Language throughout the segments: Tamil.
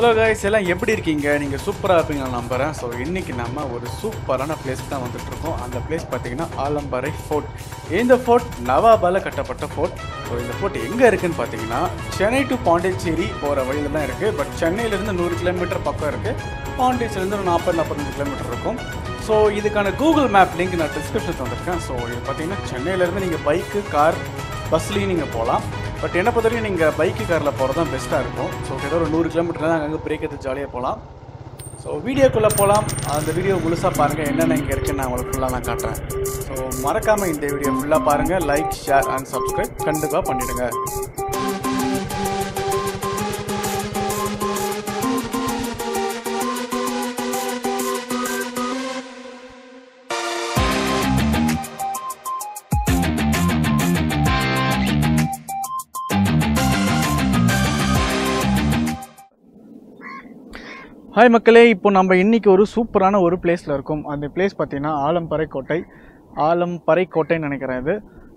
ஹலோ கைஸ், எல்லாம் எப்படி இருக்கீங்க? நீங்கள் சூப்பராக இருப்பீங்கன்னு நம்புகிறேன். ஸோ இன்றைக்கி நம்ம ஒரு சூப்பரான பிளேஸ்க்கு தான் வந்துட்டுருக்கோம். அந்த பிளேஸ் பார்த்திங்கன்னா ஆலம்பரை ஃபோர்ட். இந்த ஃபோர்ட் நவாபால் கட்டப்பட்ட ஃபோர்ட். ஸோ இந்த ஃபோர்ட் எங்கே இருக்குதுன்னு பார்த்தீங்கன்னா சென்னை டு பாண்டிச்சேரி போகிற வழியில் தான் இருக்குது. பட் சென்னையிலேருந்து 100 கிலோமீட்டர் பக்கம் இருக்குது. பாண்டிச்சேரியிலேருந்து ஒரு 40-45 கிலோமீட்டர் இருக்கும். ஸோ இதுக்கான கூகுள் மேப் லிங்க் நான் டிஸ்கிரிப்ஷன் தந்திருக்கேன். ஸோ இது பார்த்திங்கன்னா சென்னையிலேருந்து நீங்கள் பைக்கு, கார், பஸ்லேயும் நீங்கள் போகலாம். பட் என்னை பொறுத்த வரைக்கும் நீங்கள் பைக்கு, காரில் போகிறது தான் பெஸ்ட்டாக இருக்கும். ஸோ கிட்டத்தட்ட ஒரு 100 கிலோமீட்டர் தான் அங்கே பிரேக் எடுத்து ஜாலியாக போகலாம். ஸோ வீடியோக்குள்ளே போகலாம். அந்த வீடியோ முழுசாக பாருங்கள். என்னென்ன இங்கே இருக்குன்னு நான் உங்களுக்கு ஃபுல்லாக நான் காட்டுறேன். ஸோ மறக்காமல் இந்த வீடியோ ஃபுல்லாக பாருங்கள். லைக், ஷேர் அண்ட் சப்ஸ்கிரைப் கண்டிப்பாக பண்ணிவிடுங்க. ஹாய் மக்களே, இப்போ நம்ம இன்றைக்கி ஒரு சூப்பரான ஒரு பிளேஸில் இருக்கோம். அந்த பிளேஸ் பார்த்திங்கன்னா ஆலம்பரை கோட்டைன்னு நினைக்கிறேன் இது.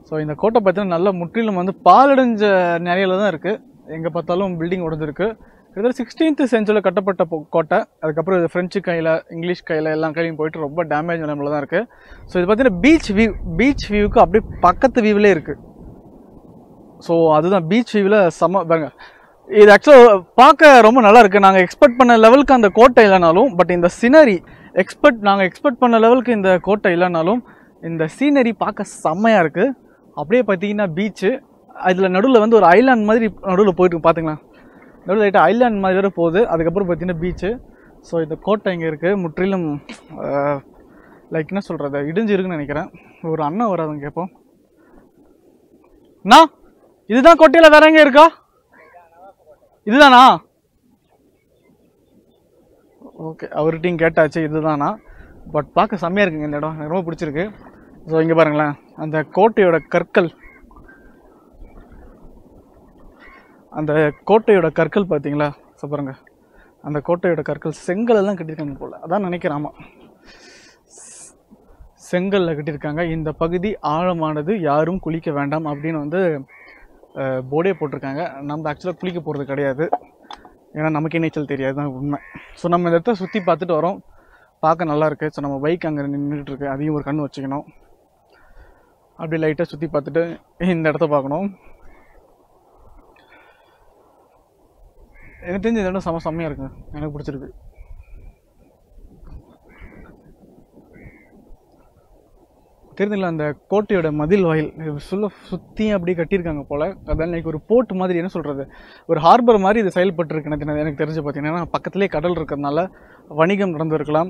ஸோ இந்த கோட்டை பார்த்திங்கன்னா நல்லா முற்றிலும் வந்து பாலடைஞ்ச நிலையில் தான் இருக்குது. எங்கே பார்த்தாலும் பில்டிங் உடைஞ்சிருக்கு. கிட்டத்தட்ட 16th செஞ்சுரியில் கட்டப்பட்ட கோட்டை. அதுக்கப்புறம் இது ஃப்ரெஞ்சு கையில், இங்கிலீஷ் கையில், எல்லா கையிலையும் போயிட்டு ரொம்ப டேமேஜ் நிலைமையில் தான் இருக்குது. ஸோ இது பார்த்திங்கன்னா பீச் வியூவுக்கு அப்படியே பக்கத்து வியூவிலே இருக்குது. ஸோ அதுதான் பீச் வியூவில் செம்ம பாருங்க. இது ஆக்சுவலாக பார்க்க ரொம்ப நல்லா இருக்குது. நாங்கள் எக்ஸ்பெக்ட் பண்ண லெவலுக்கு அந்த கோட்டை இல்லைனாலும், பட் இந்த சீனரி நாங்கள் எக்ஸ்பெக்ட் பண்ண லெவலுக்கு இந்த கோட்டை இல்லைனாலும் இந்த சீனரி பார்க்க செம்மையாக இருக்குது. அப்படியே பார்த்தீங்கன்னா பீச்சு, அதில் நடுவில் வந்து ஒரு ஐலாண்ட் மாதிரி நடுவில் போயிட்டு பார்த்துங்களா. நடுவில் ஆகிட்டு ஐலாண்ட் மாதிரி வேறு போகுது. அதுக்கப்புறம் பார்த்தீங்கன்னா பீச்சு. ஸோ இந்த கோட்டை இங்கே இருக்குது முற்றிலும் லைக் என்ன சொல்கிறது, இடிஞ்சு இருக்குன்னு நினைக்கிறேன். ஒரு அண்ணா வராதுங்க, கேட்போம். நான் இதுதான் கோட்டையில் வேற எங்கே இருக்கா? இதுதானா? ஓகே, அவர்கிட்டையும் கேட்டாச்சு இதுதானா. பட் பார்க்க செம்மையாக இருக்குங்க இந்த இடம், எனக்கு ரொம்ப பிடிச்சிருக்கு. ஸோ இங்கே பாருங்களேன் அந்த கோட்டையோட கற்கள், பார்த்தீங்களா? ஸோ பாருங்கள் அந்த கோட்டையோட கற்கள் செங்கல்லாம் கட்டியிருக்காங்க போல், அதான் நினைக்கிறேன். ஆமாம், செங்கலில் கட்டியிருக்காங்க. இந்த பகுதி ஆழமானது, யாரும் குளிக்க வேண்டாம் அப்படின்னு வந்து போர்டே போட்டிருக்காங்க. நம்ம ஆக்சுவலாக குளிக்க போகிறது கிடையாது, ஏன்னா நமக்கு நீச்சல் தெரியாது தான் உண்மை. ஸோ நம்ம இந்த இடத்த சுற்றி பார்த்துட்டு வரோம், பார்க்க நல்லாயிருக்கு. ஸோ நம்ம பைக் அங்கே நின்றுட்டுருக்கு, அதையும் ஒரு கண்ணு வச்சுக்கணும். அப்படி லைட்டாக சுற்றி பார்த்துட்டு இந்த இடத்த பார்க்கணும். எனக்கு தெரிஞ்ச இந்த இடம் செம்மையாக இருக்குங்க, எனக்கு பிடிச்சிருக்கு. தெரிஞ்சுங்களா அந்த கோட்டையோட மதில் வாயில் சுற்றியும் அப்படியே கட்டியிருக்காங்க போல். அதான் லைக் ஒரு போர்ட் மாதிரி, என்ன சொல்கிறது, ஒரு ஹார்பர் மாதிரி இது செயல்பட்டுருக்கு. எனக்கு தெரிஞ்சு பார்த்தீங்கன்னா பக்கத்துலேயே கடல் இருக்கிறதுனால வணிகம் நடந்துருக்கலாம்.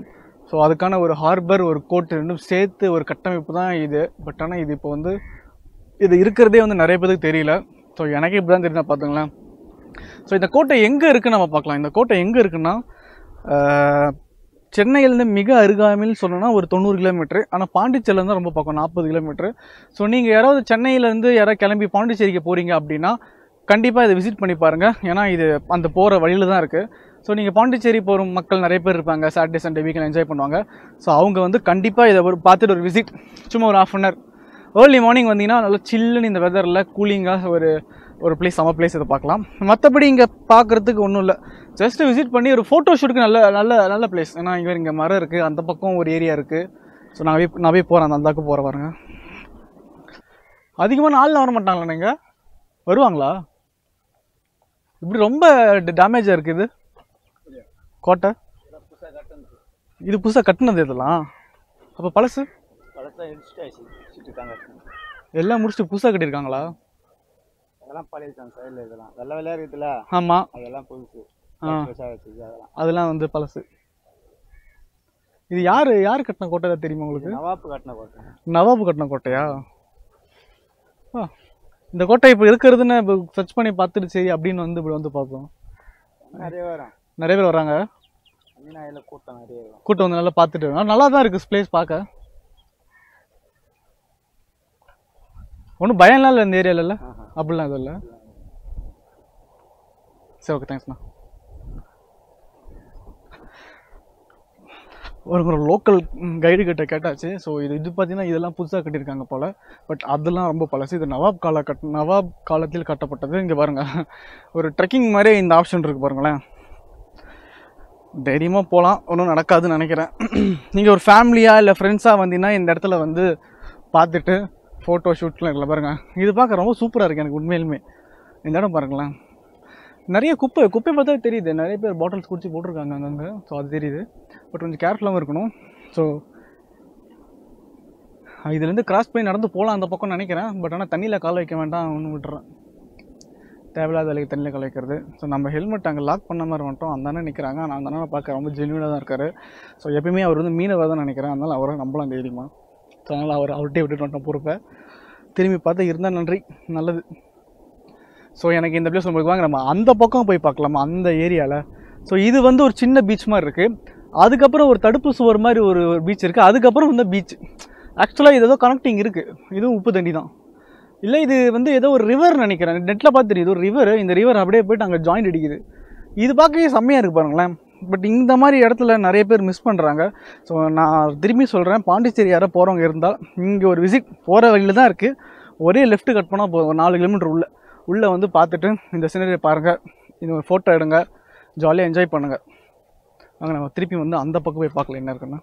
ஸோ அதுக்கான ஒரு ஹார்பர், ஒரு கோர்ட் ரெண்டும் சேர்த்து ஒரு கட்டமைப்பு தான் இது. பட் ஆனால் இது இப்போ வந்து இது இருக்கிறதே வந்து நிறைய பேருக்கு தெரியல. ஸோ எனக்கே இப்படி தான் தெரியுது, பார்த்துங்களேன். ஸோ இந்த கோட்டை எங்கே இருக்குதுன்னு நம்ம பார்க்கலாம். இந்த கோட்டை எங்கே இருக்குன்னா சென்னையிலேருந்து மிக அருகாமையில் சொல்லணும்னா ஒரு 90 கிலோமீட்டரு. ஆனால் பாண்டிச்சேரியிலேருந்து ரொம்ப பக்கம், 40 கிலோமீட்டரு. ஸோ நீங்கள் யாராவது சென்னையிலேருந்து யாராவது கிளம்பி பாண்டிச்சேரிக்கு போகிறீங்க அப்படின்னா கண்டிப்பாக இதை விசிட் பண்ணி பாருங்கள். ஏன்னா இது அந்த போகிற வழியில் தான் இருக்குது. ஸோ நீங்கள் பாண்டிச்சேரி போகிற மக்கள் நிறைய பேர் இருப்பாங்க, சாட்டர்டே சண்டே வீக்கெண்ட் என்ஜாய் பண்ணுவாங்க. ஸோ அவங்க வந்து கண்டிப்பாக இதை ஒரு பார்த்துட்டு ஒரு விசிட், சும்மா ஒரு ½ hour ஏர்லி மார்னிங் வந்தீங்கன்னா நல்லா சில்லுன்னு இந்த வெதரில் கூலிங்காக ஒரு பிளேஸ், செம்ம பிளேஸ் இதை பார்க்கலாம். மற்றபடி இங்கே பார்க்குறதுக்கு ஒன்றும் இல்லை, ஜஸ்ட்டு விசிட் பண்ணி ஒரு ஃபோட்டோ ஷூட்டுக்கு நல்ல நல்ல நல்ல பிளேஸ். ஏன்னா இங்கே மரம் இருக்குது, அந்த பக்கம் ஒரு ஏரியா இருக்குது. ஸோ நான் போய் போகிறேன், அந்த அந்தாக்கு போகிற பாருங்க. அதிகமான ஆள்லாம் வர மாட்டாங்களா? நீங்கள் வருவாங்களா? இப்படி ரொம்ப டேமேஜாக இருக்குது இது கோட்டை. இது புதுசாக கட்டினது, இதெல்லாம் அப்போ பழசு எல்லாம் முடிச்சுட்டு புதுசாக கட்டியிருக்காங்களா? அதெல்லாம் வந்து பழசு. இது யார் கட்டின கோட்டை தெரியுமா உங்களுக்கு? நவாபு கட்டின கோட்டையா? இந்த கோட்டை இப்போ இருக்கிறதுன்னு சர்ச் பண்ணி பார்த்துட்டு சரி அப்படின்னு வந்து இப்படி வந்து பார்த்தோம். நிறைய பேர் வராங்க, கூட்டம் வந்து நல்லா பார்த்துட்டு நல்லா தான் இருக்கு பிளேஸ் பார்க்க. ஒன்றும் பயம்லாம் இல்லை இந்த ஏரியாவில, அப்படிலாம் எதுவும் இல்லை. சரி, ஓகே, தேங்க்ஸ்ண்ணா. ஒரு லோக்கல் கைடு கிட்ட கேட்டாச்சு. ஸோ இது பார்த்தீங்கன்னா இதெல்லாம் புதுசாக கட்டியிருக்காங்க போல். பட் அதெல்லாம் ரொம்ப பழசு. இது நவாப் காலத்தில் கட்டப்பட்டது. இங்கே பாருங்கள் ஒரு ட்ரெக்கிங் மாதிரியே இந்த ஆப்ஷன் இருக்குது பாருங்களேன். தைரியமாக போகலாம், ஒன்றும் நடக்காதுன்னு நினைக்கிறேன். நீங்கள் ஒரு ஃபேமிலியாக இல்லை ஃப்ரெண்ட்ஸாக வந்தீங்கன்னா இந்த இடத்துல வந்து பார்த்துட்டு ஃபோட்டோ ஷூட்லாம் இருக்கல பாருங்கள். இது பார்க்க ரொம்ப சூப்பராக இருக்குது எனக்கு உண்மையிலுமே. இந்த இடம் பாருங்களேன், நிறைய குப்பை பார்த்தா தெரியுது, நிறைய பேர் பாட்டில்ஸ் குடிச்சு போட்டிருக்காங்க அங்கங்கே. ஸோ அது தெரியுது, பட் கொஞ்சம் கேர்ஃபுல்லாகவும் இருக்கணும். ஸோ இதுலேருந்து கிராஸ் பண்ணி நடந்து போகலாம் அந்த பக்கம்னு நினைக்கிறேன். பட் ஆனால் தண்ணியில் கால் வைக்க வேண்டாம், ஒன்று விட்டுறேன், தேவையில்லாத வேலைக்கு தண்ணியில் கால் வைக்கிறது. ஸோ நம்ம ஹெல்மெட் அங்கே லாக் பண்ண மாதிரி வந்துட்டோம். அந்த அண்ணன் நிற்கிறாங்க, ஆனால் அந்த அண்ணனை பார்க்க ரொம்ப ஜென்யூனாக தான் இருக்கார். ஸோ எப்பயுமே அவர் வந்து மீனவர் தான் நினைக்கிறேன், அதனால் அவரை நம்பலாம் தைரியமாக. ஸோ அதனால் அவர் அவர்கிட்டே விட்டுட்டு வந்துட்டோம் பொறுப்பை. திரும்பி பார்த்து இருந்தால் நன்றி, நல்லது. ஸோ எனக்கு இந்த பிளேஸ் உங்களுக்கு வாங்க நம்ம அந்த பக்கம் போய் பார்க்கலாமா அந்த ஏரியாவில். ஸோ இது வந்து ஒரு சின்ன பீச் மாதிரி இருக்குது, அதுக்கப்புறம் ஒரு தடுப்பு சுவர் மாதிரி ஒரு பீச் இருக்குது, அதுக்கப்புறம் இந்த பீச். ஆக்சுவலாக இது ஏதோ கனெக்டிங் இருக்குது, இதுவும் உப்பு தண்ணி தான் இல்லை, இது வந்து ஏதோ ஒரு ரிவர் நினைக்கிறேன். நெட்டில் பார்த்து தெரியுது ஒரு ரிவர், இந்த ரிவர் அப்படியே போய்ட்டு அங்கே ஜாயிண்ட் அடிக்குது. இது பார்க்கவே செம்மையாக இருக்குது பாருங்களேன். பட் இந்த மாதிரி இடத்துல நிறைய பேர் மிஸ் பண்ணுறாங்க. ஸோ நான் திரும்பி சொல்கிறேன், பாண்டிச்சேரி யாரோ போகிறவங்க இருந்தால் இங்கே ஒரு விசிட் போகிற வழியில் தான் இருக்குது. ஒரே லெஃப்ட்டு கட் பண்ணால் போதும், 4 கிலோமீட்டர் உள்ளே வந்து பார்த்துட்டு இந்த சினரியை பாருங்கள், இந்த ஒரு ஃபோட்டோ எடுங்க, ஜாலியாக என்ஜாய் பண்ணுங்கள். அங்கே நம்ம திருப்பி வந்து அந்த பக்கம் போய் பார்க்கல என்ன இருக்குன்னா.